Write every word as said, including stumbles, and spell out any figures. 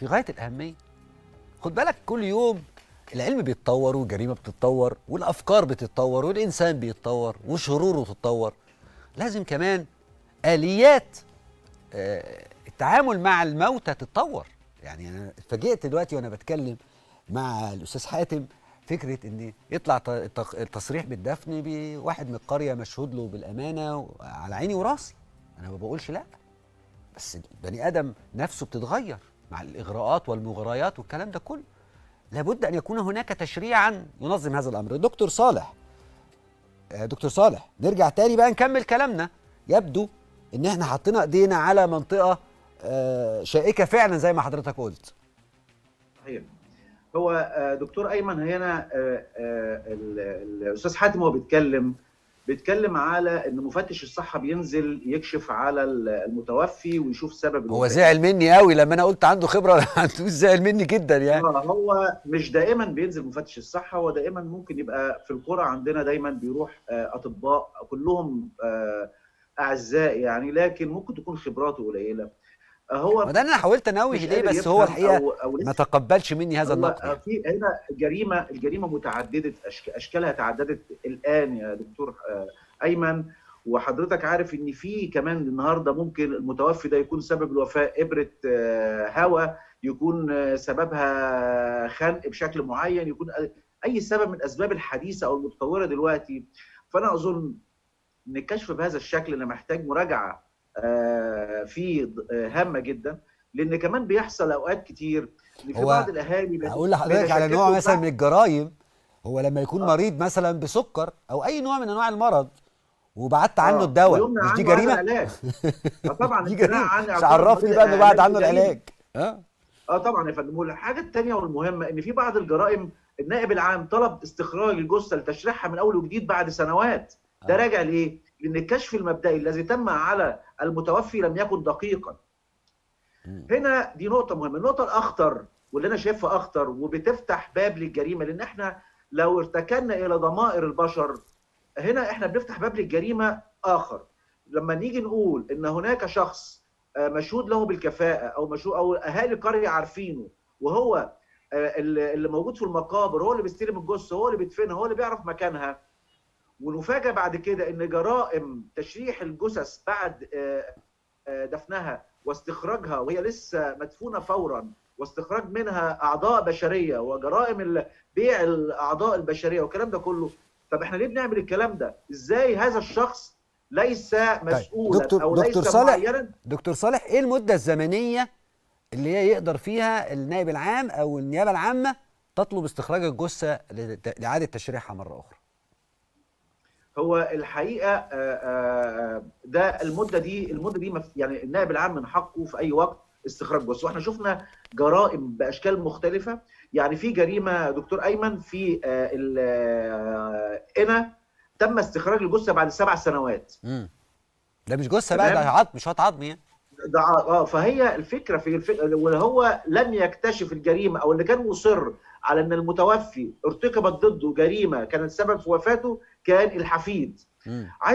في غايه الاهميه. خد بالك كل يوم العلم بيتطور والجريمه بتتطور والافكار بتتطور والانسان بيتطور وشروره بتتطور. لازم كمان اليات التعامل مع الموتى تتطور. يعني انا اتفاجئت دلوقتي وانا بتكلم مع الاستاذ حاتم فكره ان يطلع التصريح بالدفن بواحد من القريه مشهود له بالامانه على عيني وراسي. انا ما بقولش لا، بس البني ادم نفسه بتتغير مع الاغراءات والمغريات والكلام ده كله. لابد ان يكون هناك تشريعا ينظم هذا الامر. دكتور صالح دكتور صالح نرجع تاني بقى نكمل كلامنا. يبدو ان احنا حطينا ايدينا على منطقه شائكه فعلا زي ما حضرتك قلت. صحيح. هو دكتور ايمن هنا الاستاذ حاتم هو بيتكلم بيتكلم على ان مفتش الصحه بينزل يكشف على المتوفي ويشوف سبب الوفاه. هو زعل مني قوي لما انا قلت عنده خبره. انتوا زعل مني جدا يعني. هو مش دائما بينزل مفتش الصحه، هو دائما ممكن يبقى في القرى عندنا دايما بيروح اطباء كلهم اعزاء يعني، لكن ممكن تكون خبراته قليله. هو ما ده انا حاولت انوه ليه، بس هو الحقيقه أو أو ما تقبلش مني هذا النقد. في هنا الجريمه الجريمه متعدده اشكالها، تعددت الان يا دكتور ايمن. وحضرتك عارف ان في كمان النهارده ممكن المتوفي ده يكون سبب الوفاه ابره هواء، يكون سببها خنق بشكل معين، يكون اي سبب من الاسباب الحديثه او المتطوره دلوقتي. فانا اظن ان الكشف بهذا الشكل انا محتاج مراجعه آه في هامه جدا، لان كمان بيحصل اوقات كتير ان في بعض الاهالي. هقول لحضرتك على نوع مثلا من الجرائم. هو لما يكون آه. مريض مثلا بسكر او اي نوع من انواع المرض وبعدت عنه آه. الدواء، مش دي جريمه؟ طبعا دي جريمه. مش عرفني بقى انه بعد عنه العلاج. اه اه طبعا يا فندم. الحاجه الثانيه والمهمه ان في بعض الجرائم النائب العام طلب استخراج الجثه لتشريحها من اول وجديد بعد سنوات. ده آه. راجع لايه؟ لأن الكشف المبدئي الذي تم على المتوفي لم يكن دقيقا. هنا دي نقطة مهمة. النقطة الأخطر واللي أنا شايفها أخطر وبتفتح باب للجريمة، لأن إحنا لو ارتكنا إلى ضمائر البشر هنا إحنا بنفتح باب للجريمة آخر. لما نيجي نقول إن هناك شخص مشهود له بالكفاءة أو مشهود أو أهالي القرية عارفينه، وهو اللي موجود في المقابر، هو اللي بيستلم الجثة، هو اللي بيدفنها، هو اللي بيعرف مكانها، ونفاجأ بعد كده ان جرائم تشريح الجثث بعد دفنها واستخراجها وهي لسه مدفونه فورا، واستخراج منها اعضاء بشريه وجرائم بيع الاعضاء البشريه والكلام ده كله. طب احنا ليه بنعمل الكلام ده؟ ازاي هذا الشخص ليس مسؤولا؟ طيب. دكتور او دكتور ليس صالح معينا؟ دكتور صالح، ايه المده الزمنيه اللي هي يقدر فيها النائب العام او النيابه العامه تطلب استخراج الجثه لاعاده تشريحها مره اخرى؟ هو الحقيقه آآ آآ ده المده دي المده دي يعني النائب العام من حقه في اي وقت استخراج جثث. واحنا شفنا جرائم باشكال مختلفه. يعني في جريمه دكتور ايمن في قنا تم استخراج الجثه بعد سبع سنوات. امم ده مش جثه بقى، ده عظم، مش هات عظم يعني. ده اه فهي الفكره في الفكره وهو لم يكتشف الجريمه، او اللي كان مصر على ان المتوفي ارتكبت ضده جريمه كانت سبب في وفاته كان الحفيد. عايز